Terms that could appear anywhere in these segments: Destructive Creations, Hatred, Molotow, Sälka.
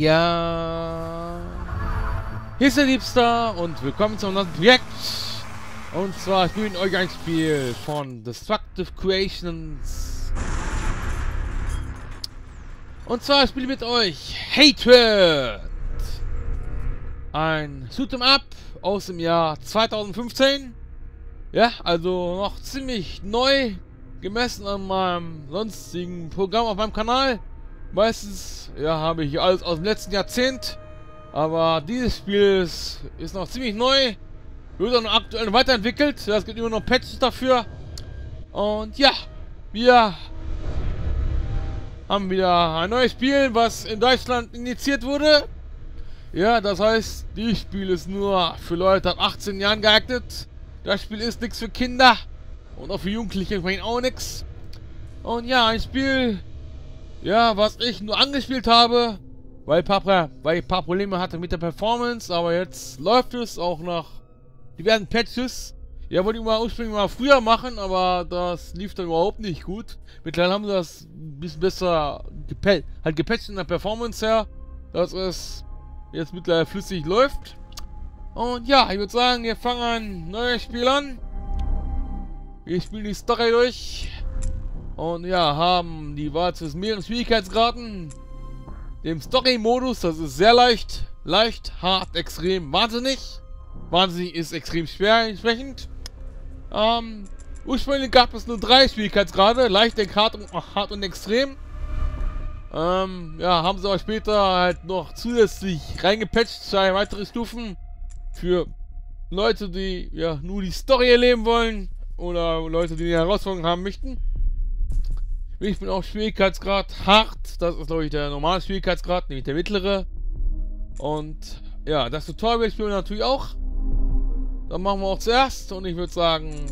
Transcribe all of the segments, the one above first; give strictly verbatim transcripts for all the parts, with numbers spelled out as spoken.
Ja. Hier ist der Liebster und willkommen zum neuen Projekt. Und zwar spielen euch ein Spiel von Destructive Creations. Und zwar spiele mit euch Hatred. Ein Shoot'em Up aus dem Jahr zweitausendfünfzehn. Ja, also noch ziemlich neu gemessen an meinem sonstigen Programm auf meinem Kanal. Meistens, ja, habe ich alles aus dem letzten Jahrzehnt, aber dieses Spiel ist, ist noch ziemlich neu, wird auch noch aktuell weiterentwickelt, es gibt immer noch Patches dafür. Und ja, wir haben wieder ein neues Spiel, was in Deutschland initiiert wurde. Ja, das heißt, dieses Spiel ist nur für Leute ab achtzehn Jahren geeignet. Das Spiel ist nichts für Kinder und auch für Jugendliche, ich meine auch nichts. Und ja, ein Spiel... Ja, was ich nur angespielt habe, weil ich paar, weil ich paar Probleme hatte mit der Performance, aber jetzt läuft es auch nach diversen Patches. Ja, wollte ich mal ursprünglich mal früher machen, aber das lief dann überhaupt nicht gut. Mittlerweile haben sie das ein bisschen besser gepatcht, halt gepatcht in der Performance her, dass es jetzt mittlerweile flüssig läuft. Und ja, ich würde sagen, wir fangen ein neues Spiel an. Wir spielen die Story durch. Und ja, haben die Wahl zwischen mehreren Schwierigkeitsgraden. Dem Story-Modus, das ist sehr leicht. Leicht, hart, extrem, wahnsinnig. Wahnsinnig ist extrem schwer entsprechend. Ähm, ursprünglich gab es nur drei Schwierigkeitsgrade. Leicht, hart und, hart und extrem. Ähm, ja, haben sie aber später halt noch zusätzlich reingepatcht. Zwei weitere Stufen. Für Leute, die ja nur die Story erleben wollen. Oder Leute, die eine Herausforderung haben möchten. Ich bin auf Schwierigkeitsgrad hart, das ist glaube ich der normale Schwierigkeitsgrad, nämlich der mittlere. Und ja, das Tutorial spielen wir natürlich auch. Dann machen wir auch zuerst und ich würde sagen,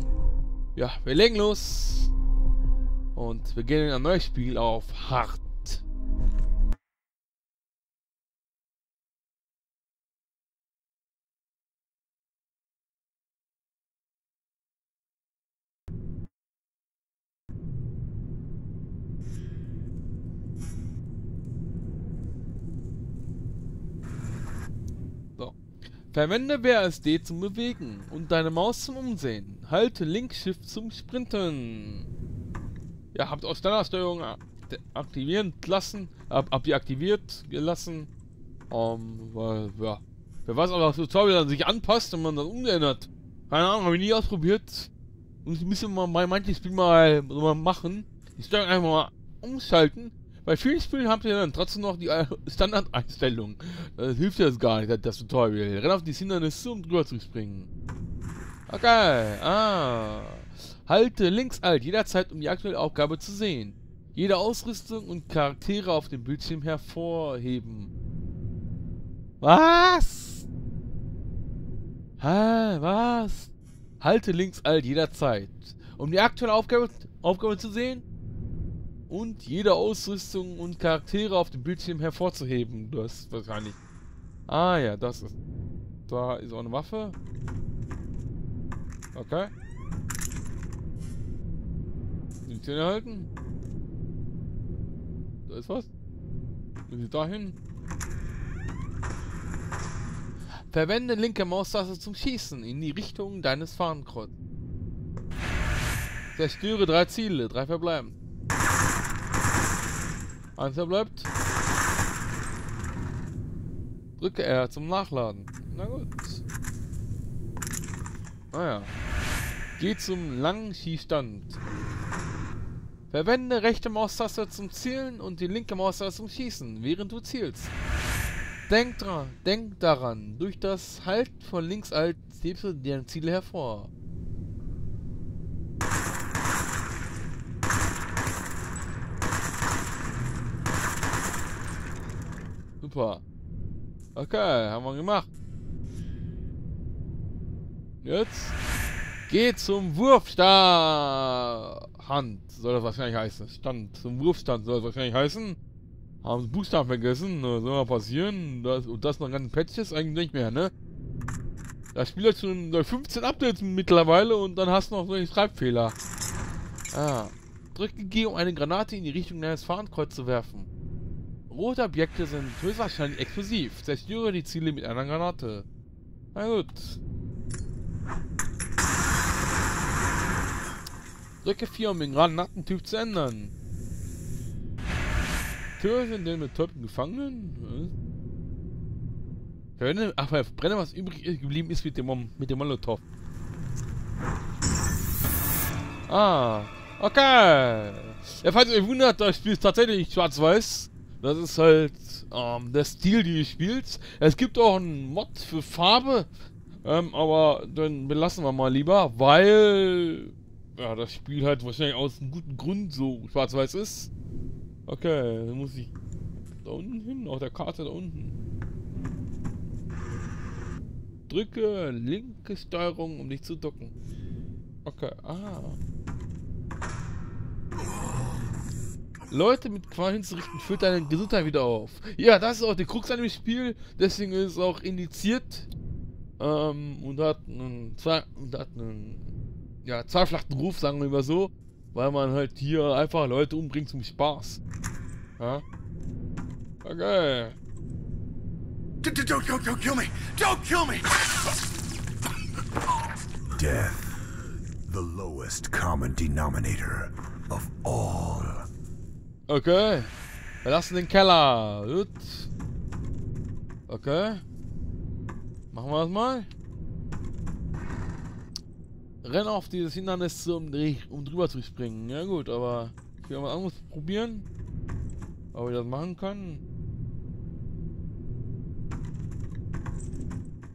ja, wir legen los. Und wir gehen in ein neues Spiel auf hart. Verwende W A S D zum Bewegen und deine Maus zum Umsehen. Halte Link-Shift zum Sprinten. Ja, habt auch Standardsteuerung aktivieren lassen, ab, ab deaktiviert gelassen. Um, weil, ja. Wer weiß, ob das Tutorial dann sich anpasst und man das umändert. Keine Ahnung, habe ich nie ausprobiert. Und ich müsste mal bei manchen Spielen mal, mal machen. Die Steuerung einfach mal umschalten. Bei vielen Spielen habt ihr dann trotzdem noch die Standardeinstellung. Das hilft jetzt gar nicht, das Tutorial. Renn auf die Hindernisse, um drüber zu springen. Okay, ah. Halte links alt jederzeit, um die aktuelle Aufgabe zu sehen. Jede Ausrüstung und Charaktere auf dem Bildschirm hervorheben. Was? Hä, was? Halte links alt jederzeit, um die aktuelle Aufgabe, Aufgabe zu sehen. Und jede Ausrüstung und Charaktere auf dem Bildschirm hervorzuheben. Das ist wahrscheinlich. Ah ja, das ist. Da ist auch eine Waffe. Okay. Die Zähne halten. Da ist was. Müssen wir da hin? Verwende linke Maustaste zum Schießen in die Richtung deines Fahnenkreuzes. Zerstöre drei Ziele, drei verbleiben. Eins verbleibt. Drücke R zum Nachladen. Na gut. Naja. Geh zum langen Schießstand. Verwende rechte Maustaste zum Zielen und die linke Maustaste zum Schießen, während du zielst. Denk dran, denk daran, durch das Halten von links alt hebst du deine Ziele hervor. Super. Okay, haben wir gemacht. Jetzt geht zum Wurfstand. Soll das wahrscheinlich heißen. Stand zum Wurfstand soll das wahrscheinlich heißen. Haben sie Buchstaben vergessen. Das soll mal passieren. Das, und das noch ganz Patches eigentlich nicht mehr, ne? Das Spiel hat schon fünfzehn Updates mittlerweile und dann hast du noch solche Schreibfehler. Ah. Drücke G, um eine Granate in die Richtung deines Fahnenkreuzes zu werfen. Rote Objekte sind höchstwahrscheinlich explosiv. Zerstöre die Ziele mit einer Granate. Na gut. Drücke vier, um den Granatentyp zu ändern. Töten den betäubten Gefangenen. Verbrenne, ach, verbrenne, was übrig geblieben ist mit dem, mit dem Molotow. Ah, okay. Ja, falls ihr euch wundert, das Spiel ist tatsächlich schwarz-weiß. Das ist halt ähm, der Stil, den ihr spielt. Es gibt auch einen Mod für Farbe, ähm, aber dann belassen wir mal lieber, weil ja, das Spiel halt wahrscheinlich aus einem guten Grund so schwarz-weiß ist. Okay, dann muss ich da unten hin, auf der Karte da unten. Drücke linke Steuerung, um dich zu ducken. Okay, ah. Leute mit Qualen hinzurichten, füllt deine Gesundheit wieder auf. Ja, das ist auch die Krux an dem Spiel. Deswegen ist es auch indiziert. Ähm, und hat einen, zwei, und hat einen ja, zweiflachen Ruf, sagen wir mal so. Weil man halt hier einfach Leute umbringt zum Spaß. Ja? Okay. Don't, don't, don't, don't kill me! Don't kill me! Death, the lowest common denominator of all. Okay, verlassen den Keller. Gut. Okay, machen wir das mal. Renn auf dieses Hindernis, um, um drüber zu springen. Ja gut, aber ich will mal was anderes probieren, ob ich das machen kann.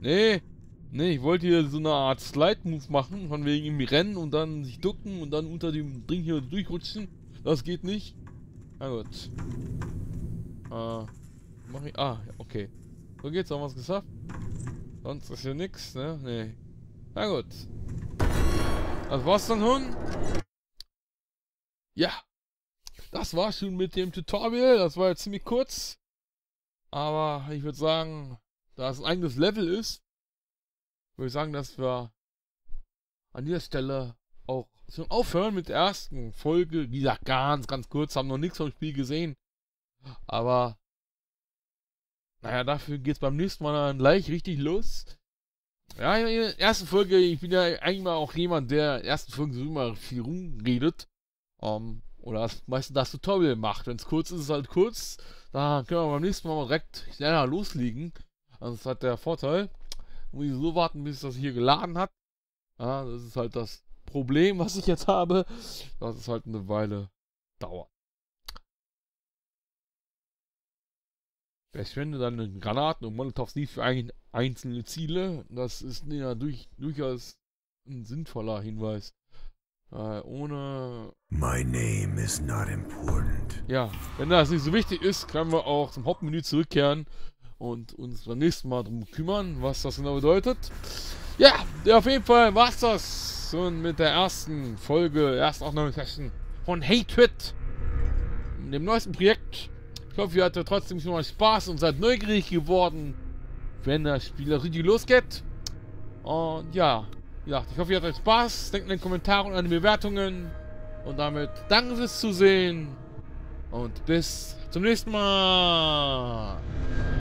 Nee, nee, ich wollte hier so eine Art Slide-Move machen, von wegen irgendwie rennen und dann sich ducken und dann unter dem Ding hier durchrutschen. Das geht nicht. Na gut. Ah, mach ich, ah, okay. So geht's, haben wir es geschafft. Sonst ist hier nix, ne? Nee. Na gut. Das war's dann, Hund. Ja. Das war's schon mit dem Tutorial. Das war jetzt ziemlich kurz. Aber ich würde sagen... Da es ein eigenes Level ist, würde ich sagen, dass wir an dieser Stelle auch schon aufhören mit der ersten Folge. Wie gesagt, ganz, ganz kurz, haben noch nichts vom Spiel gesehen. Aber, naja, dafür geht es beim nächsten Mal dann gleich richtig los. Ja, in der ersten Folge, ich bin ja eigentlich mal auch jemand, der in der ersten Folge so immer viel rumredet. Um, oder das, meistens das Tutorial macht. Wenn es kurz ist, ist es halt kurz. Da können wir beim nächsten Mal direkt schneller loslegen. Also das hat der Vorteil, muss ich so warten, bis das hier geladen hat. Ja, das ist halt das Problem, was ich jetzt habe, dass es halt eine Weile dauert. Verschwende deine Granaten und Molotows nicht für ein, einzelne Ziele. Das ist ja durch, durchaus ein sinnvoller Hinweis. Äh, ohne... My name is not important. Ja, wenn das nicht so wichtig ist, können wir auch zum Hauptmenü zurückkehren. Und uns beim nächsten Mal drum kümmern, was das genau bedeutet. Ja, ja, auf jeden Fall war's das. Und mit der ersten Folge, ersten Aufnahmesession von Hatred, dem neuesten Projekt. Ich hoffe, ihr hattet trotzdem schon mal Spaß und seid neugierig geworden, wenn das Spiel richtig losgeht. Und ja, ja, ich hoffe, ihr hattet Spaß. Denkt an den Kommentaren und an die Bewertungen. Und damit danke fürs Zusehen. Und bis zum nächsten Mal.